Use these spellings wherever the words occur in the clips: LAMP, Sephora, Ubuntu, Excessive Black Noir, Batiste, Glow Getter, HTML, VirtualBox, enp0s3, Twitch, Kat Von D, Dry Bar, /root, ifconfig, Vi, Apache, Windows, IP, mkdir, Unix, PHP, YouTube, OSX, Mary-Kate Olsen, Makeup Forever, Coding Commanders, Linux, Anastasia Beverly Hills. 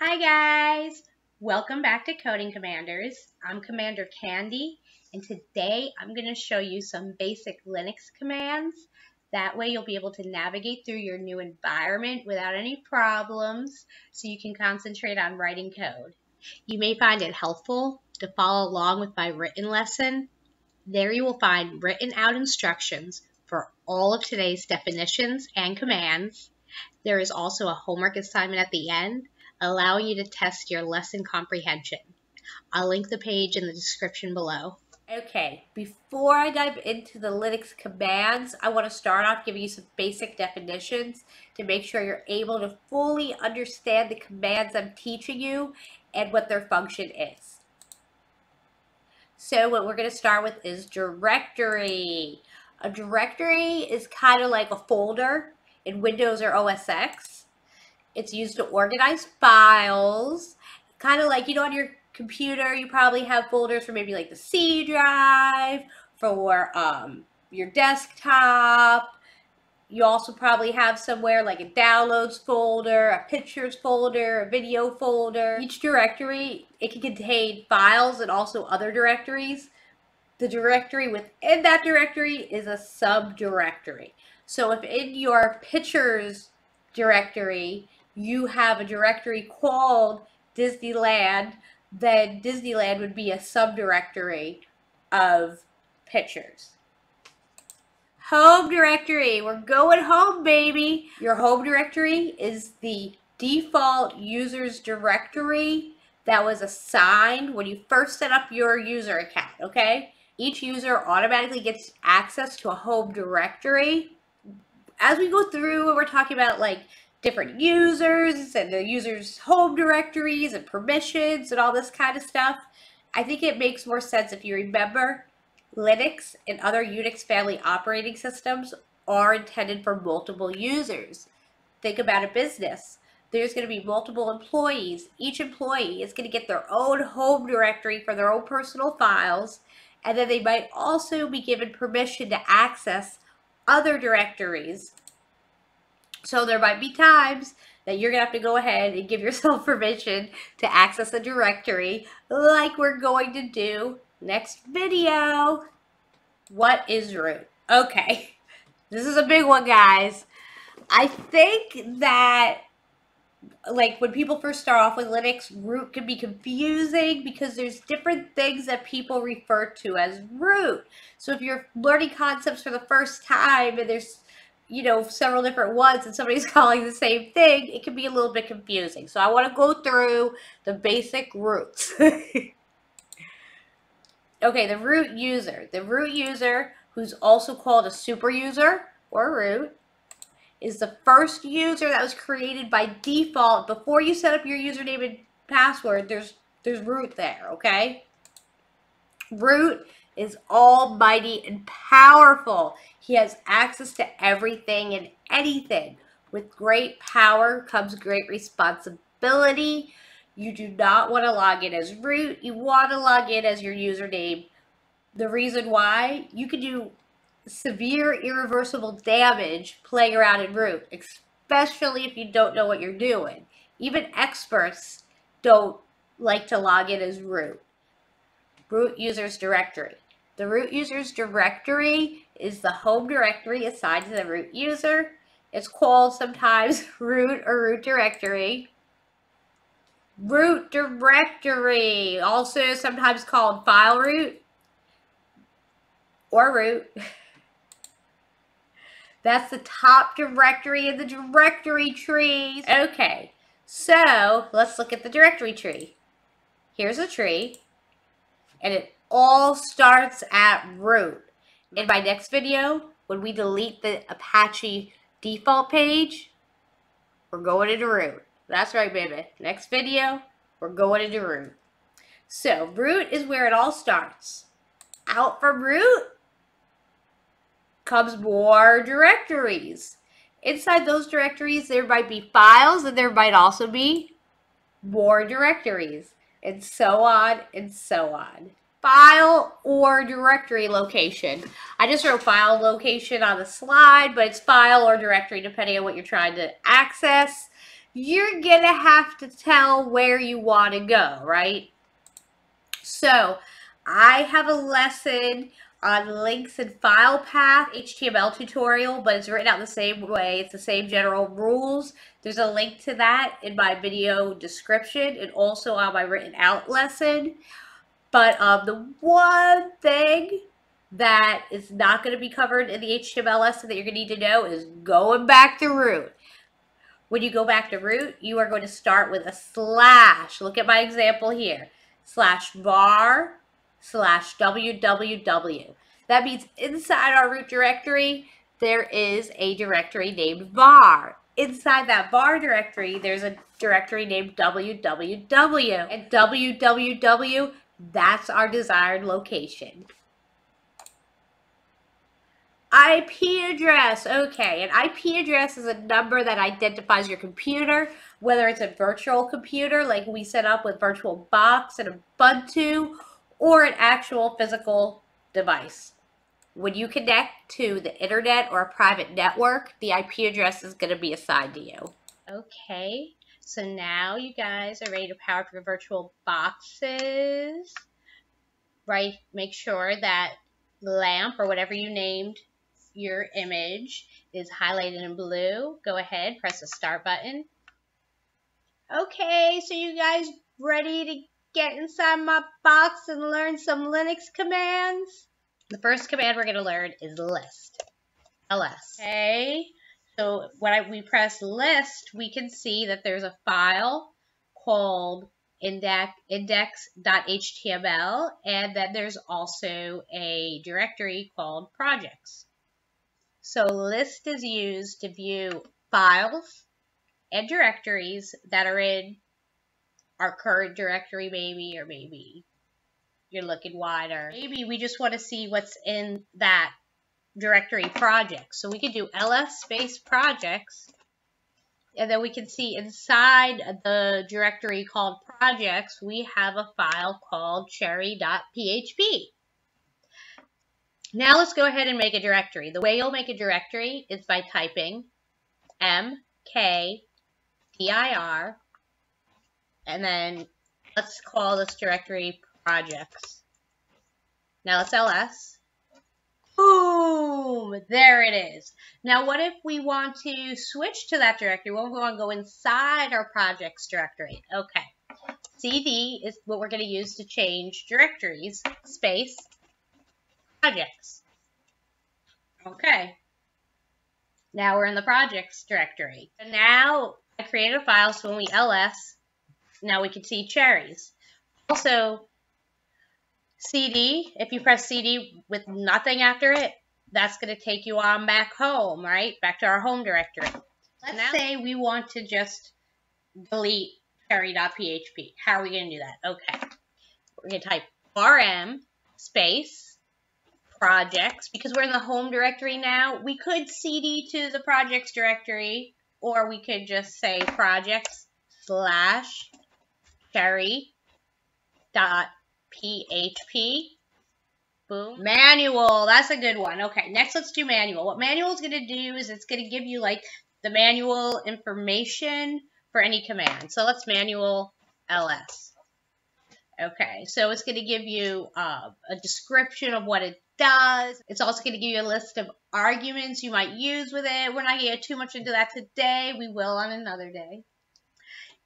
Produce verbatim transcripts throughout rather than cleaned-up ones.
Hi guys, welcome back to Coding Commanders. I'm Commander Candy, and today I'm going to show you some basic Linux commands. That way you'll be able to navigate through your new environment without any problems, so you can concentrate on writing code. You may find it helpful to follow along with my written lesson. There you will find written out instructions for all of today's definitions and commands. There is also a homework assignment at the end, allowing you to test your lesson comprehension. I'll link the page in the description below. Okay, before I dive into the Linux commands, I want to start off giving you some basic definitions to make sure you're able to fully understand the commands I'm teaching you and what their function is. So what we're going to start with is directory. A directory is kind of like a folder in Windows or O S X. It's used to organize files, kind of like, you know, on your computer, you probably have folders for maybe like the C drive, for um, your desktop. You also probably have somewhere like a downloads folder, a pictures folder, a video folder. Each directory, it can contain files and also other directories. The directory within that directory is a subdirectory. So if in your pictures directory, you have a directory called Disneyland, then Disneyland would be a subdirectory of pictures. Home directory. We're going home, baby. Your home directory is the default user's directory that was assigned when you first set up your user account, okay? Each user automatically gets access to a home directory. As we go through and we're talking about like different users and the users' home directories and permissions and all this kind of stuff, I think it makes more sense if you remember Linux and other Unix family operating systems are intended for multiple users. Think about a business. There's going to be multiple employees. Each employee is going to get their own home directory for their own personal files, and then they might also be given permission to access other directories. So there might be times that you're gonna have to go ahead and give yourself permission to access a directory, like we're going to do next video. What is root? Okay, this is a big one, guys. I think that like when people first start off with Linux, root can be confusing because there's different things that people refer to as root. So if you're learning concepts for the first time and there's, you know, several different ones and somebody's calling the same thing, it can be a little bit confusing. So I want to go through the basic roots. Okay, the root user. The root user, who's also called a super user or root, is the first user that was created by default. Before you set up your username and password, there's there's root there, okay? Root is almighty and powerful. He has access to everything and anything. With great power comes great responsibility. You do not want to log in as root. You want to log in as your username. The reason why, you can do severe irreversible damage playing around in root, especially if you don't know what you're doing. Even experts don't like to log in as root. Root user's directory. The root user's directory is the home directory assigned to the root user. It's called sometimes root or root directory. Root directory, also sometimes called file root or root. That's the top directory in the directory tree. Okay, so let's look at the directory tree. Here's a tree, and it all starts at root. In my next video, when we delete the Apache default page, we're going into root. That's right, baby. Next video, we're going into root. So root is where it all starts. Out from root comes more directories. Inside those directories, there might be files, and there might also be more directories, and so on and so on. File or directory location. I just wrote file location on the slide, but it's file or directory depending on what you're trying to access. you're gonna have to tell where you want to go, right? So I have a lesson on links and file path H T M L tutorial, but it's written out the same way. It's the same general rules. There's a link to that in my video description and also on my written out lesson. But um, the one thing that is not going to be covered in the H T M L lesson that you're going to need to know is going back to root. When you go back to root, you are going to start with a slash. Look at my example here. Slash var slash www. That means inside our root directory, there is a directory named var. Inside that var directory, there's a directory named www. And www, that's our desired location. I P address. Okay, an I P address is a number that identifies your computer, whether it's a virtual computer like we set up with VirtualBox and Ubuntu, or an actual physical device. When you connect to the internet or a private network, the I P address is going to be assigned to you. Okay, so now you guys are ready to power up your virtual boxes. Right, make sure that LAMP or whatever you named your image is highlighted in blue. Go ahead, press the start button. Okay, so you guys ready to get inside my box and learn some Linux commands? The first command we're going to learn is list. L S. Okay, so when I, we press list, we can see that there's a file called index dot H T M L, and then there's also a directory called projects. So list is used to view files and directories that are in our current directory, maybe, or maybe you're looking wider. Maybe we just want to see what's in that directory project. So we can do ls space projects, and then we can see inside the directory called projects, we have a file called cherry dot P H P. Now let's go ahead and make a directory. The way you'll make a directory is by typing mkdir, and then let's call this directory projects. Now let's ls. Boom! There it is. Now what if we want to switch to that directory? Well, we want to go inside our projects directory. Okay. C D is what we're going to use to change directories, space, projects. Okay. Now we're in the projects directory. So now I created a file, so when we ls, now we can see cherries. Also, C D, if you press C D with nothing after it, that's going to take you on back home, right? Back to our home directory. Let's now, say we want to just delete cherry dot P H P. How are we going to do that? Okay. We're going to type rm space projects. Because we're in the home directory now, we could C D to the projects directory, or we could just say projects slash cherry dot P H P. P H P. Boom. Manual. That's a good one. Okay, next let's do manual. What manual is going to do is it's going to give you like the manual information for any command. So let's manual ls. Okay, so it's going to give you uh, a description of what it does. It's also going to give you a list of arguments you might use with it. We're not going to get too much into that today. We will on another day.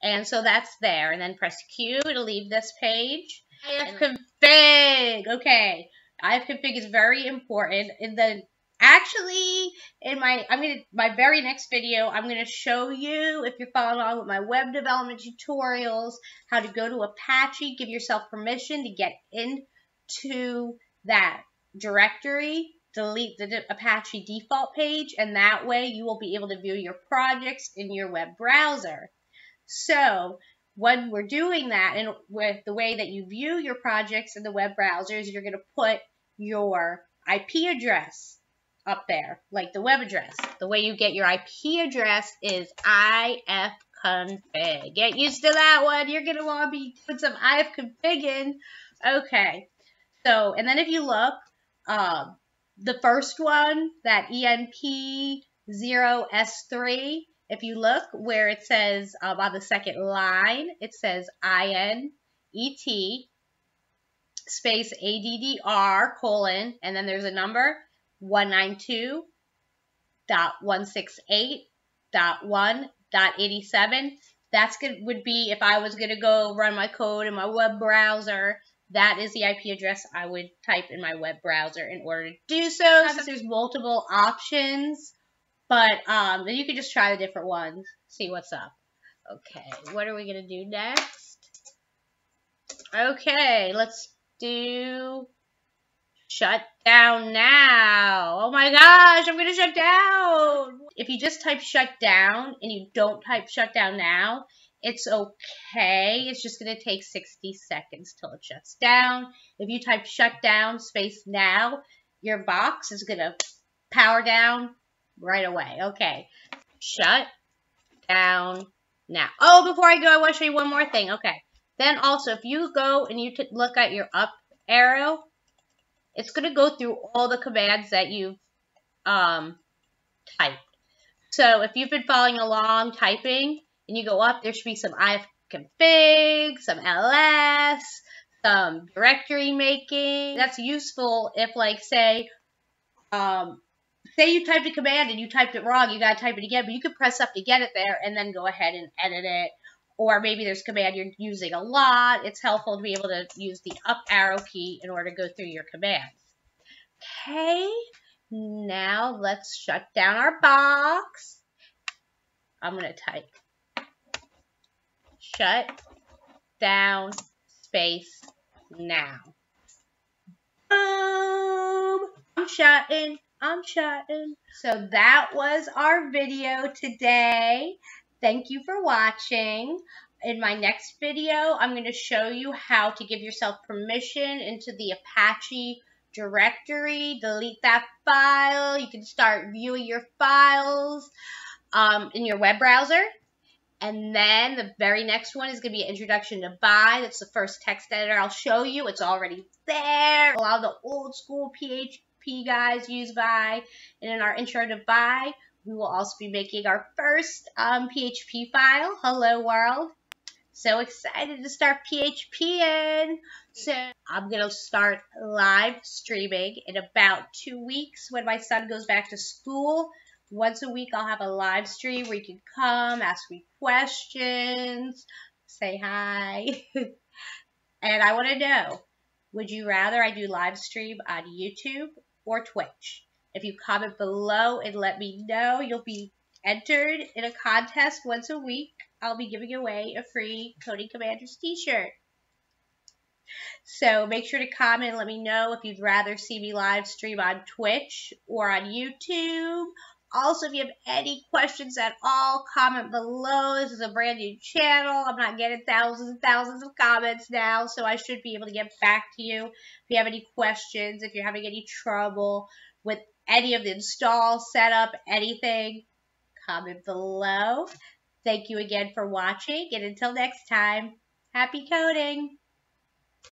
And so that's there. And then press Q to leave this page. I F config. Okay, I F config is very important. In the actually, in my I'm gonna my very next video, I'm gonna show you, if you're following along with my web development tutorials, how to go to Apache, give yourself permission to get into that directory, delete the de Apache default page, and that way you will be able to view your projects in your web browser. So when we're doing that, and with the way that you view your projects in the web browsers, you're going to put your I P address up there, like the web address. The way you get your I P address is I F config. Get used to that one. You're going to want to be put some I F config in. Okay. So, and then if you look, um, the first one, that E N P zero S three, If you look where it says um, on the second line, it says I N E T space A D D R colon, and then there's a number one ninety-two dot one sixty-eight dot one dot eighty-seven. That's good, would be if I was going to go run my code in my web browser. That is the I P address I would type in my web browser in order to do so. Since there's multiple options, but um, then you can just try the different ones, see what's up. Okay, what are we going to do next? Okay, let's do shut down now. Oh my gosh, I'm going to shut down. If you just type shut down and you don't type shut down now, it's okay. It's just going to take sixty seconds till it shuts down. If you type shut down space now, your box is going to power down right away. Okay. Shut down now. Oh, before I go, I want to show you one more thing. Okay. Then also, if you go and you look at your up arrow, it's going to go through all the commands that you've um, typed. So if you've been following along typing, and you go up, there should be some ifconfig, some ls, some directory making. That's useful if, like, say, um, say you typed a command and you typed it wrong, you gotta type it again, but you can press up to get it there and then go ahead and edit it. Or maybe there's a command you're using a lot. It's helpful to be able to use the up arrow key in order to go through your commands. Okay, now let's shut down our box. I'm gonna type shut down space now. Boom! I'm shutting. I'm shutting. So that was our video today. Thank you for watching. In my next video, I'm going to show you how to give yourself permission into the Apache directory, delete that file. You can start viewing your files um, in your web browser. And then the very next one is going to be an introduction to Vi. That's the first text editor I'll show you. It's already there. A lot of the old school P H P guys use Vi. And in our intro to Vi, we will also be making our first um, P H P file. Hello world. So excited to start PHPing. So I'm going to start live streaming in about two weeks when my son goes back to school. Once a week, I'll have a live stream where you can come, ask me questions, say hi. And I want to know, would you rather I do live stream on YouTube or Twitch? If you comment below and let me know, you'll be entered in a contest once a week. I'll be giving away a free Coding Commanders t-shirt. So make sure to comment and let me know if you'd rather see me live stream on Twitch or on YouTube. Also, if you have any questions at all, comment below. This is a brand new channel. I'm not getting thousands and thousands of comments now, so I should be able to get back to you. If you have any questions, if you're having any trouble with any of the install, setup, anything, comment below. Thank you again for watching, and until next time, happy coding!